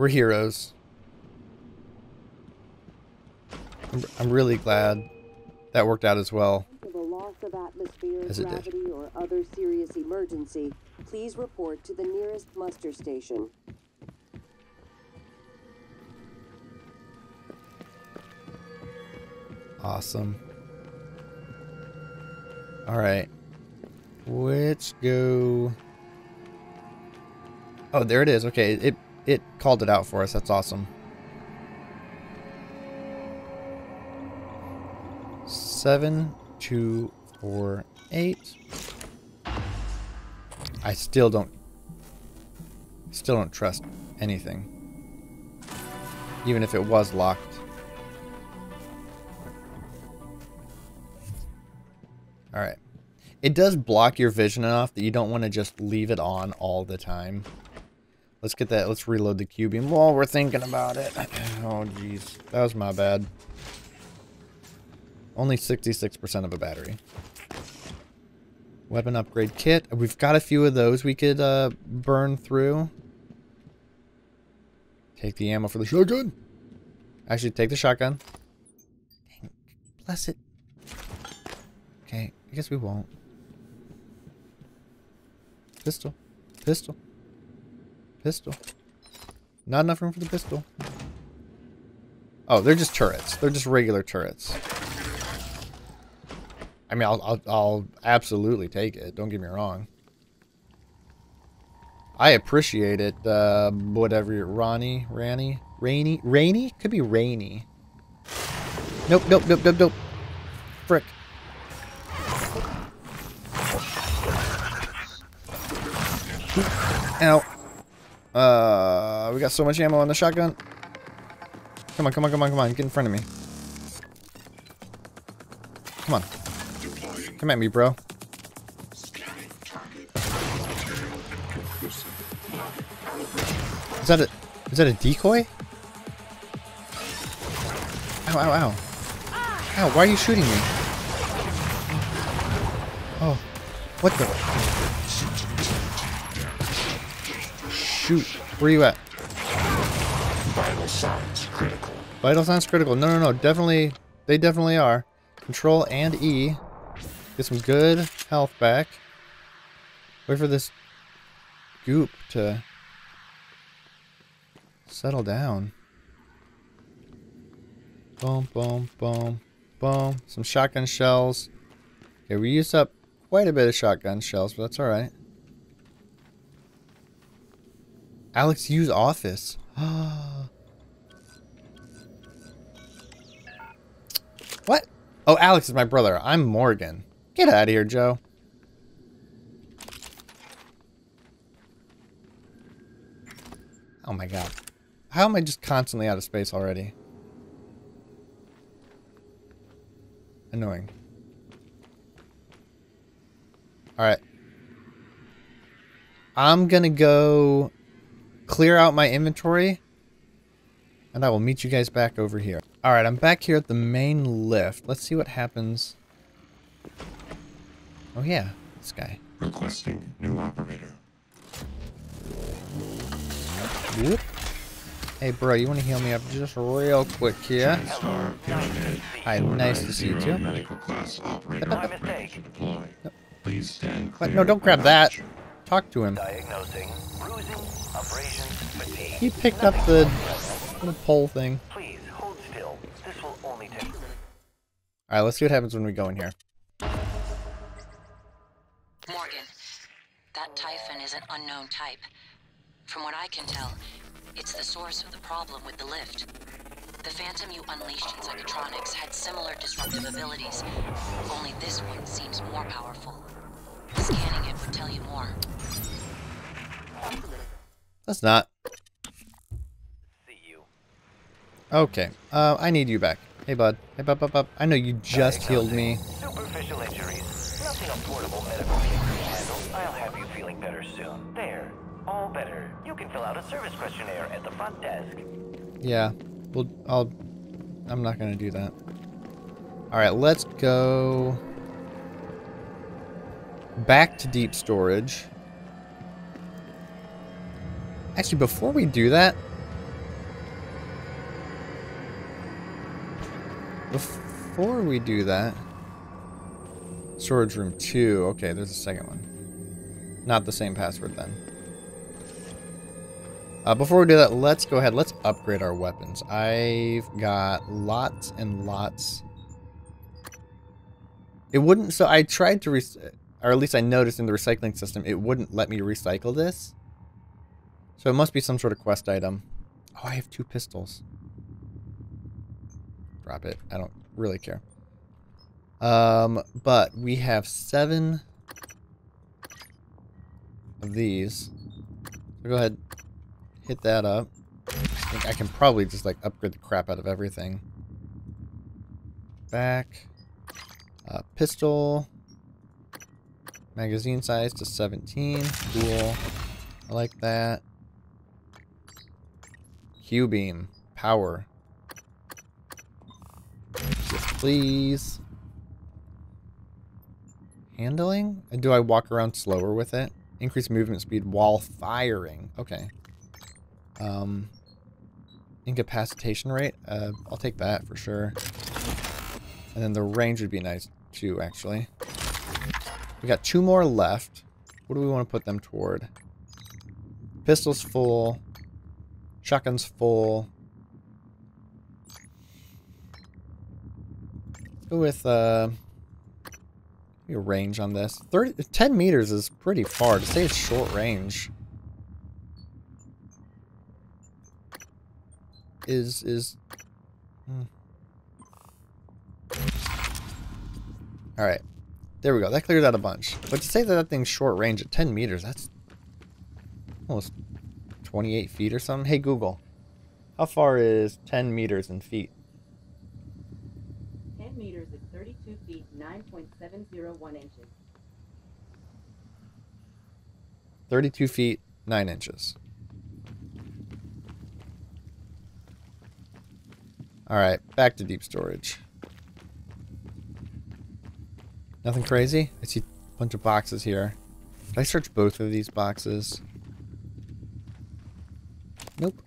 We're heroes. I'm really glad that worked out as well. The loss of atmosphere, gravity, or other serious emergency, please report to the nearest muster station. Awesome. All right. Let's go. Oh, there it is. Okay, it called it out for us. That's awesome. 7248. I still don't trust anything. Even if it was locked. All right. It does block your vision enough that you don't want to just leave it on all the time. Let's get that. Let's reload the Q-beam while we're thinking about it. Oh, geez. That was my bad. Only 66% of a battery. Weapon upgrade kit. We've got a few of those we could burn through. Take the ammo for the shotgun. Actually, take the shotgun. Dang, bless it. Okay, I guess we won't. Pistol. Pistol. Pistol. Not enough room for the pistol. Oh, they're just turrets. They're just regular turrets. I mean, I'll absolutely take it. Don't get me wrong. I appreciate it. Whatever you're... Rainy? Could be rainy. Nope. Frick. Ow. We got so much ammo on the shotgun. Come on. Get in front of me. Come on. Come at me, bro. Is that a decoy? Ow. Ow, why are you shooting me? Oh. What the... Shoot. Where are you at? Vital signs critical. Vital signs critical. No. Definitely. They definitely are. Control and E. Get some good health back. Wait for this goop to settle down. Boom. Some shotgun shells. Okay, we used up quite a bit of shotgun shells, but that's alright. Alex, use office. What? Oh, Alex is my brother. I'm Morgan. Get out of here, Joe. Oh my god. How am I just constantly out of space already? Annoying. Alright. I'm gonna go clear out my inventory. And I will meet you guys back over here. Alright, I'm back here at the main lift. Let's see what happens. Oh yeah, this guy. Requesting new operator. Whoop. Hey bro, you want to heal me up just real quick here? Hi, nice to see you too. Nope. Please stand clear. No, don't grab that. Talk to him. Diagnosing bruising, abrasion, fatigue. He picked up the little pole thing. Please hold still. This will only take... Alright, let's see what happens when we go in here. Morgan, that Typhon is an unknown type. From what I can tell, it's the source of the problem with the lift. The Phantom you unleashed in psychotronics had similar disruptive abilities, only this one seems more powerful. Scanning it would tell you more. That's not... See you. Okay, I need you back. Hey bud. Hey bub. I know you just healed me. Superficial injuries. Nothing on portable medical care to handle. I'll have you feeling better soon. There. All better. You can fill out a service questionnaire at the front desk. Yeah. Well, I'm not going to do that. All right, let's go back to deep storage. Actually, before we do that, Before we do that... Storage room 2. Okay, there's a second one. Not the same password then. Before we do that, let's go ahead. Let's upgrade our weapons. I've got lots and lots. It wouldn't... So I tried to... Or at least I noticed in the recycling system, it wouldn't let me recycle this. So it must be some sort of quest item. Oh, I have 2 pistols. Drop it. I don't really care. But we have 7 of these. So go ahead, hit that up. I think I can probably just like upgrade the crap out of everything. Back. Pistol. Magazine size to 17. Cool. I like that. Q-beam. Power. Yes, please. Handling? And do I walk around slower with it? Increase movement speed while firing. Okay. Incapacitation rate? I'll take that for sure. And then the range would be nice too, actually. We got 2 more left. What do we want to put them toward? Pistol's full. Shotgun's full. Let's go with a range on this. 10 meters is pretty far. To say it's short range is. All right. There we go. That clears out a bunch. But to say that that thing's short range at 10 meters, that's almost 28 feet or something. Hey, Google, how far is 10 meters in feet? 10 meters is 32 feet, 9.701 inches. 32 feet, 9 inches. All right, back to deep storage. Nothing crazy? I see a bunch of boxes here. Did I search both of these boxes? Nope.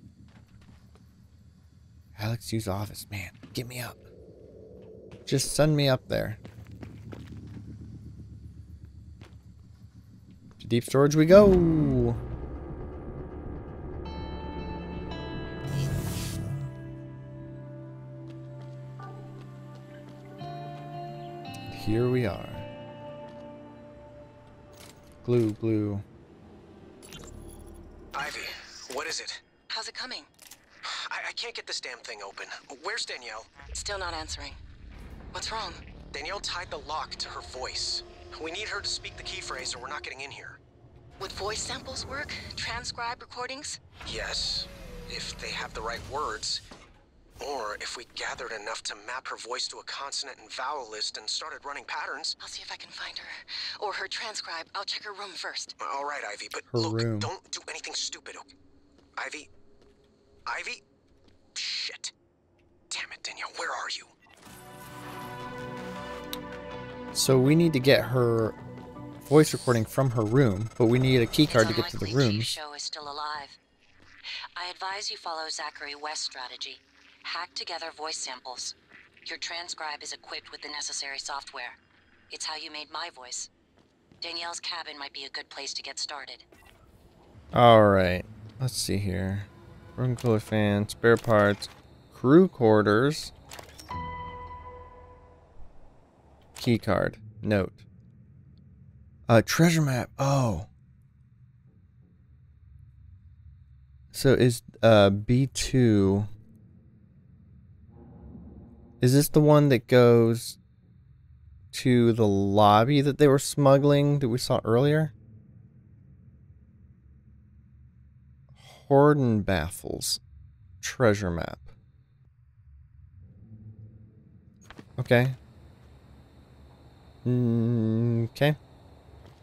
Alex Hughes' office. Man, get me up. Just send me up there. To deep storage we go! Here we are. Glue. Ivy, what is it? How's it coming? I can't get this damn thing open. Where's Danielle? Still not answering. What's wrong? Danielle tied the lock to her voice. We need her to speak the key phrase or we're not getting in here. Would voice samples work? Transcribe recordings? Yes, if they have the right words. Or if we gathered enough to map her voice to a consonant and vowel list and started running patterns. I'll see if I can find her. Or her transcribe. I'll check her room first. All right, Ivy, but look, don't do anything stupid. Ivy? Ivy? Shit. Damn it, Danielle, where are you? So we need to get her voice recording from her room, but we need a key card to get to the room. Show is still alive. I advise you follow Zachary West's strategy. Hack together voice samples. Your transcribe is equipped with the necessary software. It's how you made my voice. Danielle's cabin might be a good place to get started. Alright. Let's see here. Room cooler fan, spare parts, crew quarters. Key card. Note. Treasure map. Oh. So is B2... Is this the one that goes to the lobby that they were smuggling that we saw earlier? Horden Baffles treasure map. Okay. Okay.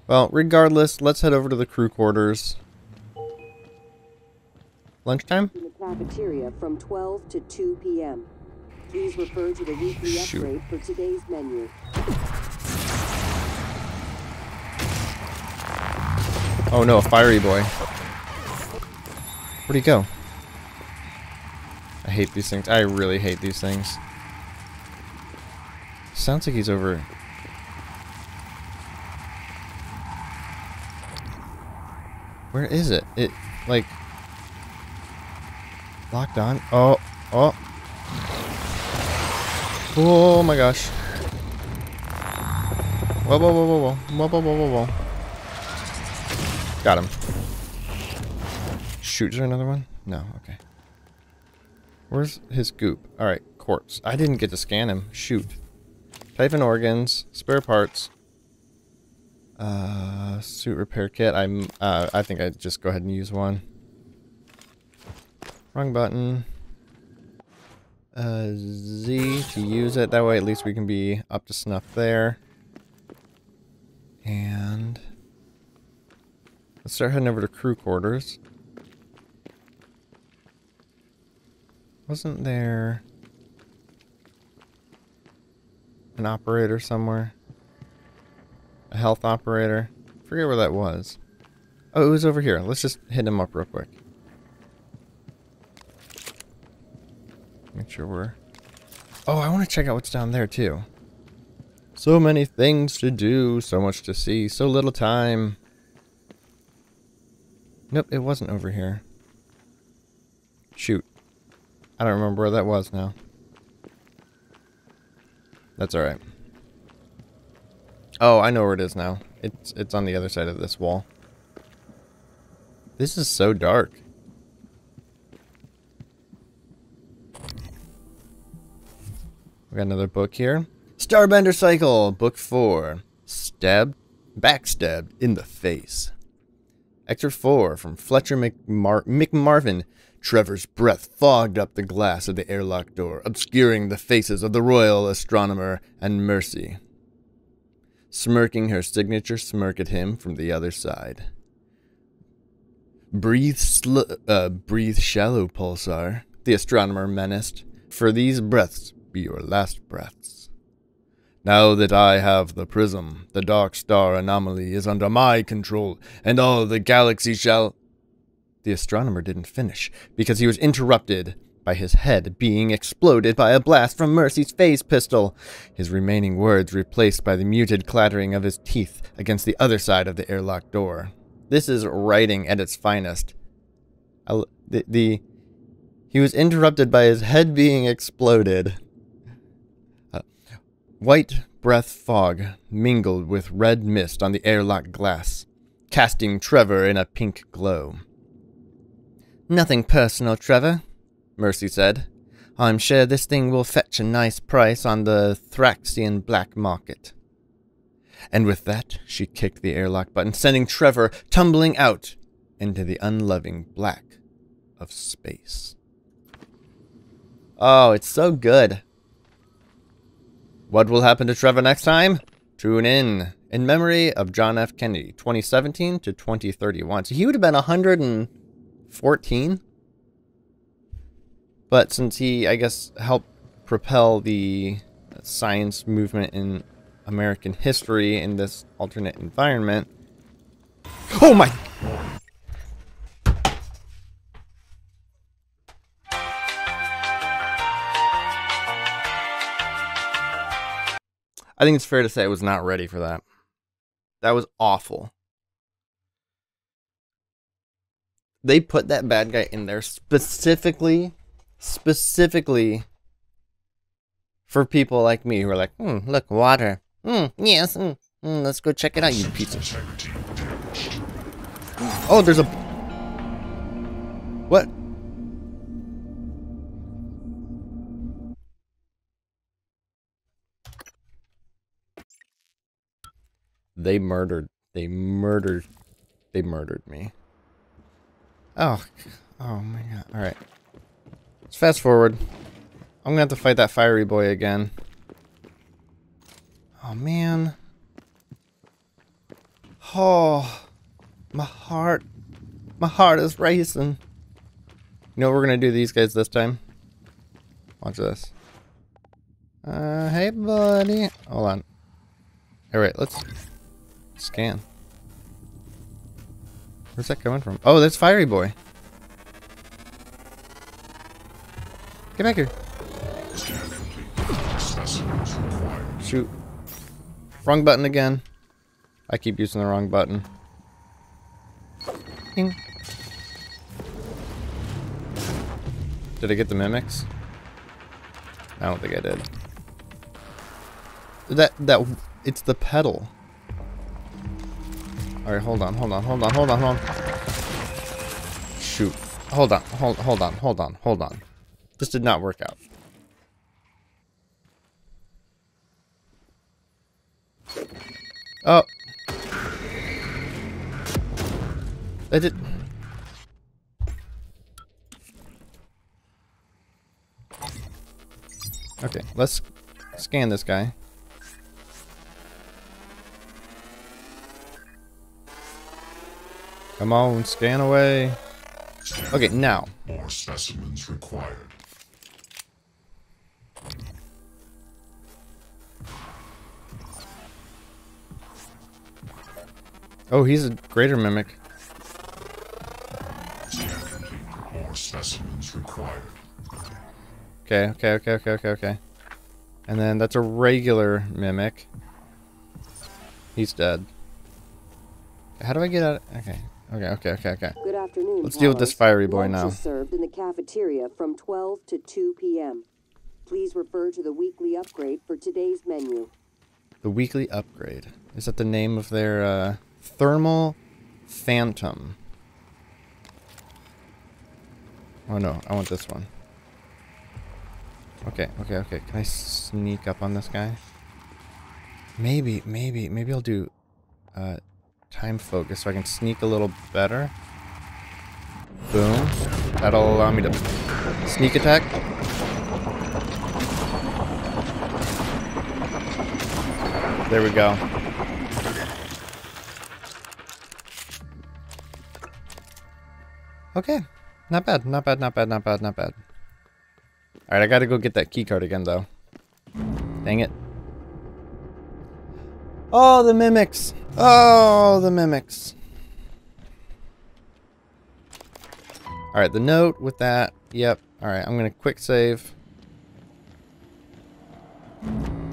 Well, regardless, let's head over to the crew quarters. Lunchtime? In the cafeteria from 12 to 2 p.m. Please refer to the weekly upgrade for today's menu. Oh no, a fiery boy. Where'd he go? I hate these things. I really hate these things. Sounds like he's over. Where is it? It, like... Locked on? Oh. Oh. Oh my gosh. Whoa, whoa, whoa, whoa, whoa. Whoa, whoa, whoa, whoa, whoa. Got him. Shoot, is there another one? No, okay. Where's his goop? Alright, corpse. I didn't get to scan him. Shoot. Type in organs, spare parts. Suit repair kit. I think I'd just go ahead and use one. Wrong button. Z to use it. That way at least we can be up to snuff there. And let's start heading over to crew quarters. Wasn't there an operator somewhere? A health operator. I forget where that was. Oh, it was over here. Let's just hit him up real quick. Make sure we're... Oh, I want to check out what's down there, too. So many things to do, so much to see, so little time. Nope, it wasn't over here. Shoot. I don't remember where that was now. That's alright. Oh, I know where it is now. It's on the other side of this wall. This is so dark. We got another book here. Starbender Cycle, Book 4. Backstabbed in the Face. Excerpt 4 from Fletcher McMarvin. Trevor's breath fogged up the glass of the airlock door, obscuring the faces of the Royal Astronomer and Mercy, smirking her signature smirk at him from the other side. Breathe shallow, Pulsar, the astronomer menaced, for these breaths be your last breaths. Now that I have the prism, the dark star anomaly is under my control, and all the galaxy shall... The astronomer didn't finish, because he was interrupted by his head being exploded by a blast from Mercy's phase pistol, his remaining words replaced by the muted clattering of his teeth against the other side of the airlock door. This is writing at its finest. He was interrupted by his head being exploded. White breath fog mingled with red mist on the airlock glass, casting Trevor in a pink glow. "Nothing personal, Trevor," Mercy said. "I'm sure this thing will fetch a nice price on the Thraxian black market." And with that, she kicked the airlock button, sending Trevor tumbling out into the unloving black of space. Oh, it's so good. What will happen to Trevor next time? Tune in. In memory of John F. Kennedy, 2017 to 2031. So he would have been 114, but since he, I guess, helped propel the science movement in American history in this alternate environment. Oh my! I think it's fair to say I was not ready for that. That was awful. They put that bad guy in there specifically for people like me who are like, look, water. Yes. Let's go check it out, you piece of shit. Oh, there's a... What? They murdered me. Oh my god. Alright. Let's fast forward. I'm gonna have to fight that fiery boy again. Oh man. Oh. My heart is racing. You know what we're gonna do to these guys this time? Watch this. Hey buddy. Hold on. Alright, let's scan. Where's that coming from? Oh, that's Fiery Boy. Get back here. Shoot. Wrong button again. I keep using the wrong button. Ding. Did I get the mimics? I don't think I did. That it's the pedal. Alright, hold on. Shoot. Hold on. This did not work out. Oh. That did... Okay, let's scan this guy. Come on, scan away. Okay, now. More specimens required. Oh, he's a greater mimic. More specimens required. Okay. And then that's a regular mimic. He's dead. How do I get out? Okay. Good afternoon. Let's deal with this fiery boy now. Lunch is served in the cafeteria from 12 to 2 p.m. Please refer to the weekly upgrade for today's menu. The weekly upgrade. Is that the name of their thermal phantom? Oh no, I want this one. Okay. Can I sneak up on this guy? Maybe I'll do time focus so I can sneak a little better. Boom. That'll allow me to sneak attack. There we go. Okay. Not bad. Alright, I gotta go get that keycard again, though. Dang it. Oh, the mimics! Alright, the note with that. Yep. Alright, I'm gonna quick save.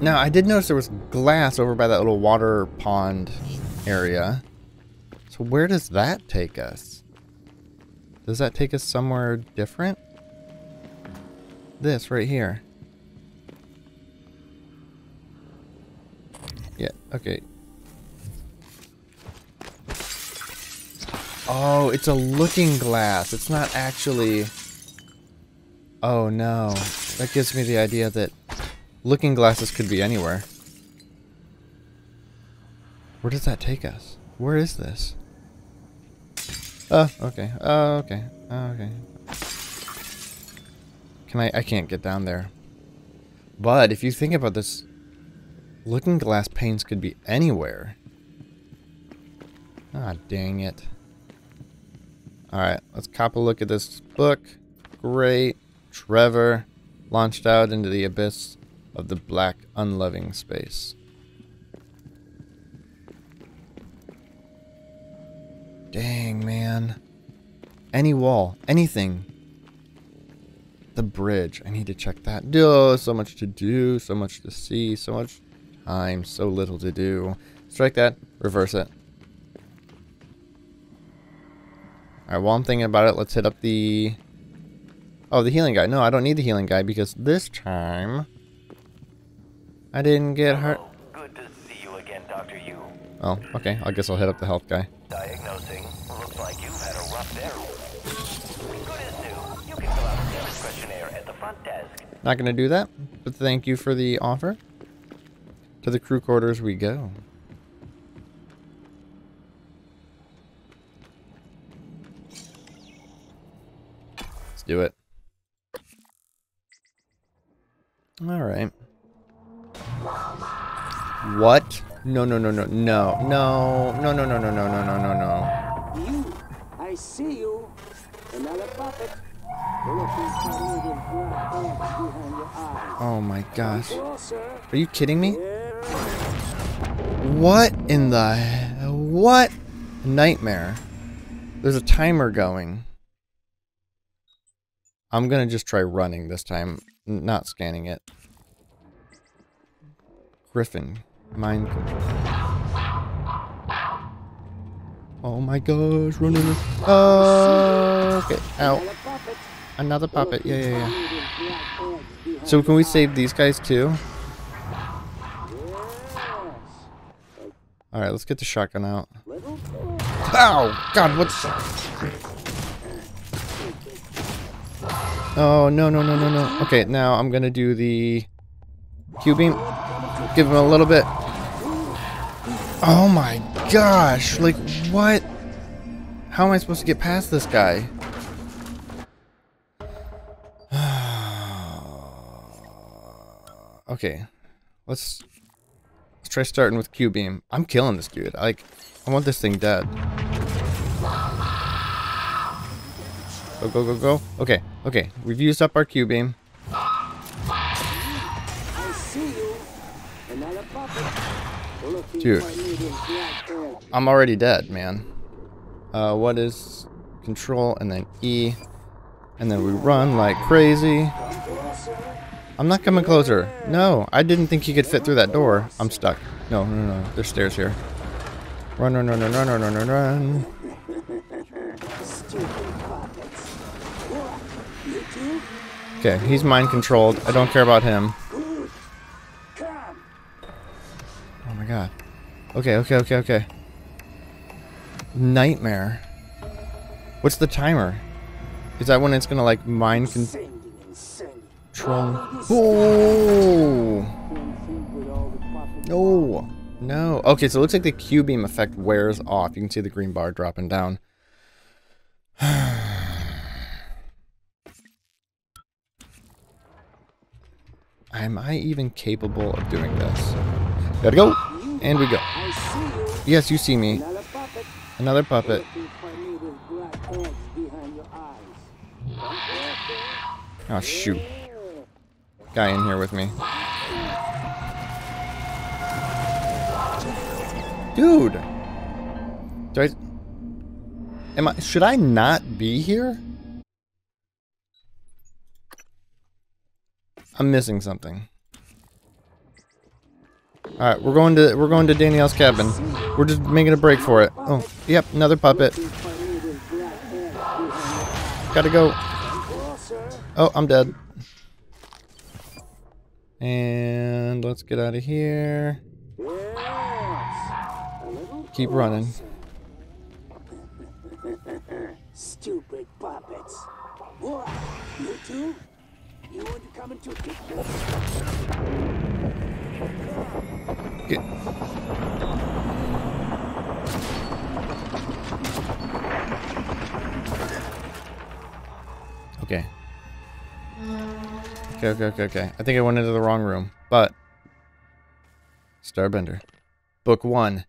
Now, I did notice there was glass over by that little water pond area. So where does that take us? Does that take us somewhere different? This right here. Yeah, okay. Oh, it's a looking glass. It's not actually... Oh no. That gives me the idea that looking glasses could be anywhere. Where does that take us? Where is this? Okay. I can't get down there. But if you think about this, looking glass panes could be anywhere. Ah, dang it. Alright, let's cop a look at this book. Great. Trevor launched out into the abyss of the black, unloving space. Dang, man. Any wall. Anything. The bridge. I need to check that. Oh, so much to do, so much to see, so much time, so little to do. Strike that, reverse it. Alright, while I'm thinking about it, let's hit up the... Oh, the healing guy. No, I don't need the healing guy because this time I didn't get hurt. Good to see you again, Dr. Yu. Oh, okay. I guess I'll hit up the health guy. Diagnosing. Looks like you've had a rough day. Not gonna do that, but thank you for the offer. To the crew quarters we go. Let's do it. Alright. What? No. You, I see you. Another puppet. Oh my gosh. Are you kidding me? What in the... What? Nightmare. There's a timer going. I'm gonna just try running this time. Not scanning it. Griffin. Mind control. Oh my gosh, running this. Oh, okay. Ow. Another puppet. Yeah, yeah, yeah. So can we save these guys too? Alright, let's get the shotgun out. Ow! God, what's... Oh, no, no, no, no, no. Okay, now I'm gonna do the Q-beam. Give him a little bit. Oh my gosh! Like, what? How am I supposed to get past this guy? Okay, let's try starting with Q-beam. I'm killing this dude. Like, I want this thing dead. Go, go, go, go. Okay, okay. We've used up our Q-beam. Dude, I'm already dead, man. What is control and then E, and then we run like crazy. I'm not coming closer. No, I didn't think he could fit through that door. I'm stuck. No, no, no. There's stairs here. Run, run, run, run, run, run, run, run. Okay, he's mind controlled. I don't care about him. Oh my god. Okay, okay, okay, okay. Nightmare. What's the timer? Is that when it's gonna like mind control? Oh! No! No! Okay, so it looks like the Q-beam effect wears off. You can see the green bar dropping down. Am I even capable of doing this? Gotta go! And we go. Yes, you see me. Another puppet. Oh, shoot. Guy in here with me. Dude! Do I... Am I... Should I not be here? I'm missing something. Alright, we're going to Danielle's cabin. We're just making a break for it. Oh, yep, another puppet. Gotta go. Oh, I'm dead. And let's get out of here. Keep running. Stupid puppets. What? You two? You wouldn't come into it. Get. Okay. Okay, okay, okay, okay. I think I went into the wrong room, but... Starbender. Book 1.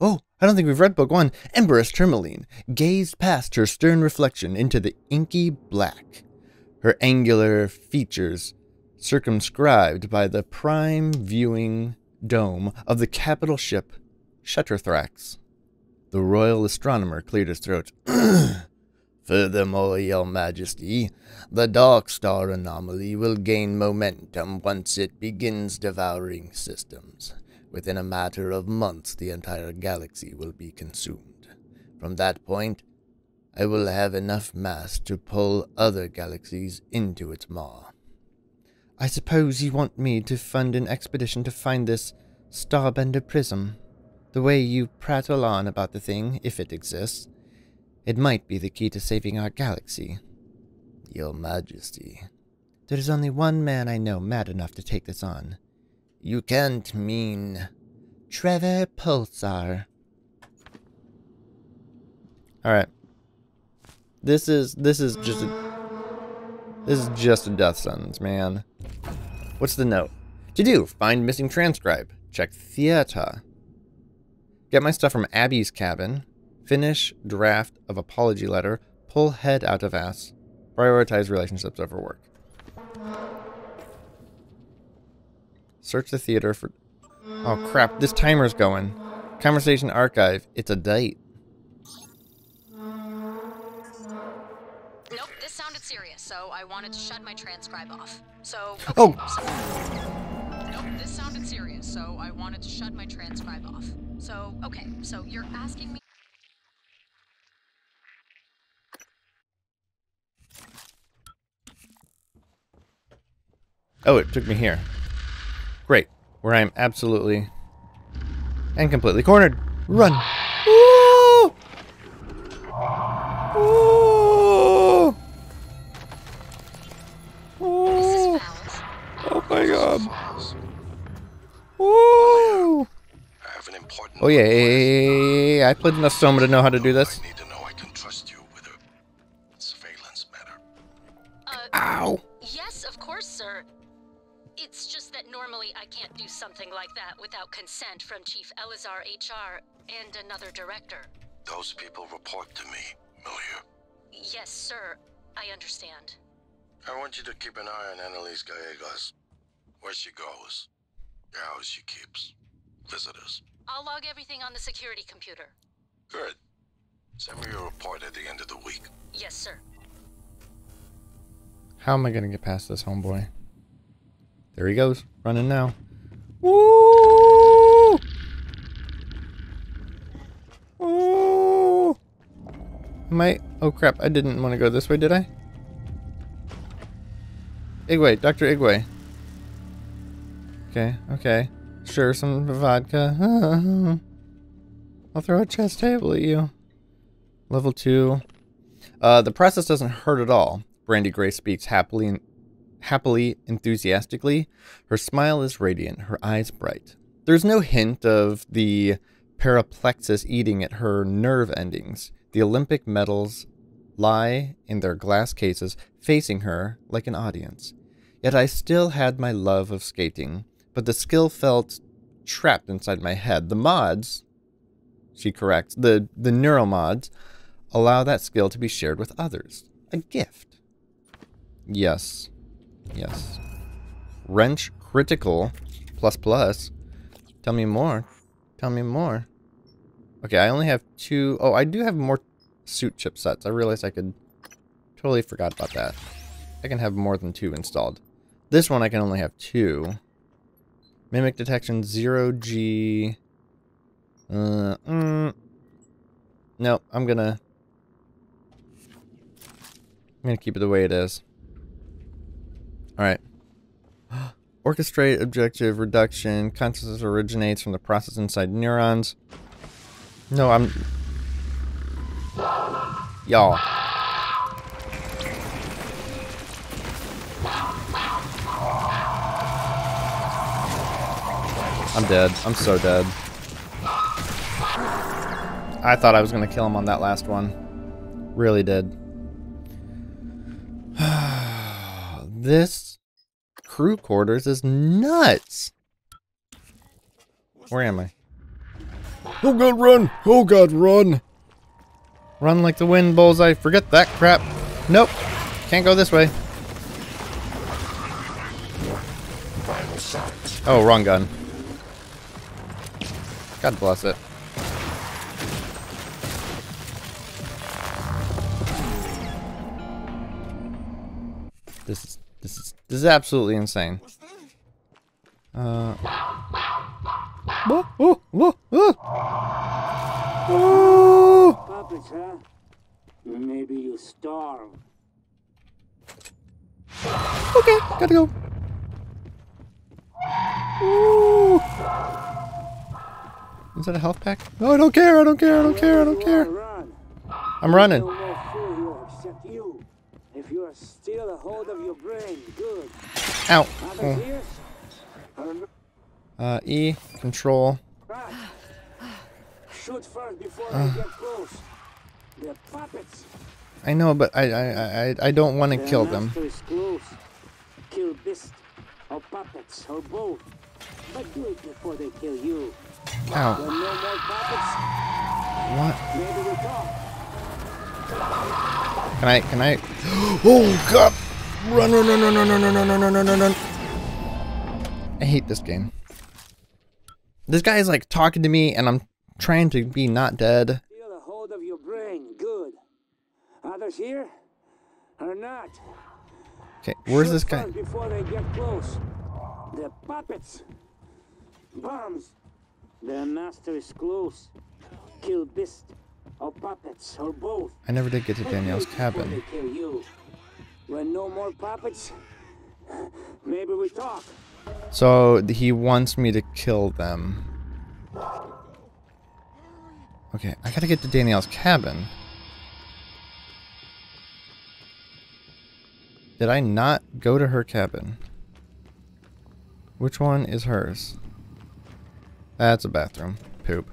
Oh, I don't think we've read Book 1. Empress Tourmaline gazed past her stern reflection into the inky black. Her angular features circumscribed by the prime viewing dome of the capital ship Shutter-Thrax. The royal astronomer cleared his throat. Furthermore, Your Majesty, the Dark Star anomaly will gain momentum once it begins devouring systems. Within a matter of months, the entire galaxy will be consumed. From that point, I will have enough mass to pull other galaxies into its maw. I suppose you want me to fund an expedition to find this Starbender prism. The way you prattle on about the thing, if it exists, it might be the key to saving our galaxy. Your Majesty. There is only one man I know mad enough to take this on. You can't mean... Trevor Pulsar. Alright. This is just a death sentence, man. What's the note? To do, find missing transcribe. Check theater. Get my stuff from Abby's cabin. Finish draft of apology letter. Pull head out of ass. Prioritize relationships over work. Search the theater for... Oh crap, this timer's going. Conversation archive. It's a date. Nope, this sounded serious, so I wanted to shut my transcribe off. So... Okay, oh! Sorry. Nope, this sounded serious. so I wanted to shut my transcribe off. So, okay, so you're asking me... Oh, it took me here. Great. Where I am absolutely and completely cornered. Run! Ooh! Ooh! Ooh! Oh my god. Ooh! Oh yeah, yeah. I played enough Soma to know how to do this. I need to know I can trust you with a surveillance matter. Ow! Yes, of course, sir. It's just that normally I can't do something like that without consent from Chief Elazar HR and another director. Those people report to me, Milieu. Yes, sir. I understand. I want you to keep an eye on Annalise Gallegos. Where she goes, the hours she keeps, visitors. I'll log everything on the security computer. Good. Send me your report at the end of the week. Yes, sir. How am I gonna get past this homeboy? There he goes, running now. Woo! Woo! Am I? Oh crap! I didn't want to go this way, did I? Igway, Dr. Igway. Okay, okay. Sure, some vodka. I'll throw a chess table at you. Level 2. The process doesn't hurt at all. Brandy Gray speaks happily and. Happily, enthusiastically, her smile is radiant, her eyes bright. There's no hint of the paraplexus eating at her nerve endings. The Olympic medals lie in their glass cases, facing her like an audience. Yet I still had my love of skating, but the skill felt trapped inside my head. The mods, she corrects, the neuromods allow that skill to be shared with others. A gift. Yes. Yes. Wrench critical ++. Tell me more. Tell me more. Okay, I only have 2. Oh, I do have more suit chipsets. I realized I could totally forgot about that. I can have more than 2 installed. This one I can only have 2. Mimic detection 0G. No, I'm gonna keep it the way it is. Alright. Orchestrate objective reduction. Consciousness originates from the process inside neurons. No, I'm... Y'all. I'm dead. I'm so dead. I thought I was going to kill him on that last one. Really did. This crew quarters is nuts. Where am I? Oh god, run! Oh god, run! Run like the wind, bullseye. Forget that crap. Nope. Can't go this way. Oh, wrong gun. God bless it. This is absolutely insane. Puppets, huh? Maybe you starve. Okay, gotta go. Ooh. Is that a health pack? No, I don't care. I don't care. I don't care. I don't care. I'm running. You are still a hold of your brain. Good. Ow. Oh. E control. Shoot first before I get close. They're puppets. I know, but I don't want to kill them. Kill beast or puppets or both. But do it before they kill you. Ow. There are no more puppets. What? Maybe we talk. Can I? Oh god! Run, run, run, run, run, run, run, run, run, run, run. I hate this game. This guy is like talking to me and I'm trying to be not dead. Feel the hold of your brain. Good. Others here or not. Okay, where's this guy? Before they get close. They're puppets. Bombs! The master is close. Kill beast, or puppets, or both. I never did get to Danielle's cabin. When no more puppets, maybe we talk. So he wants me to kill them. Okay, I gotta get to Danielle's cabin. Did I not go to her cabin? Which one is hers? That's a bathroom. Poop.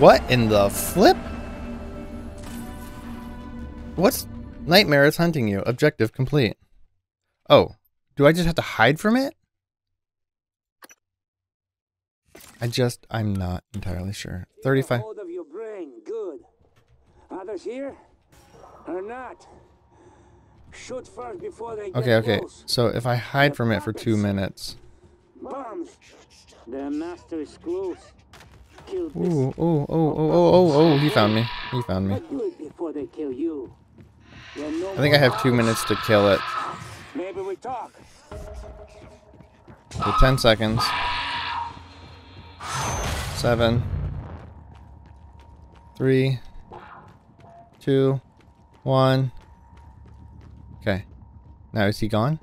What in the flip? What's... Nightmare is hunting you. Objective complete. Oh. Do I just have to hide from it? I'm not entirely sure. 35... Others here or not. Shoot first before they get close. So if I hide from it for 2 minutes. Bombs. The master is close. Kill this. Oh, he found me. He found me. Do it before they kill you. No, I think I have 2 minutes to kill it. Maybe we talk. So 10 seconds. 7, 3, 2, 1. Okay. Now is he gone?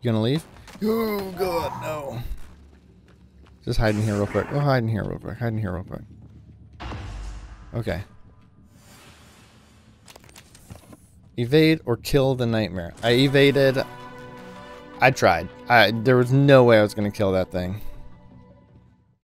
You gonna leave? Oh god, no. Just hide in here real quick. Hide in here real quick. Okay. Evade or kill the nightmare. I evaded. I tried. There was no way I was gonna kill that thing.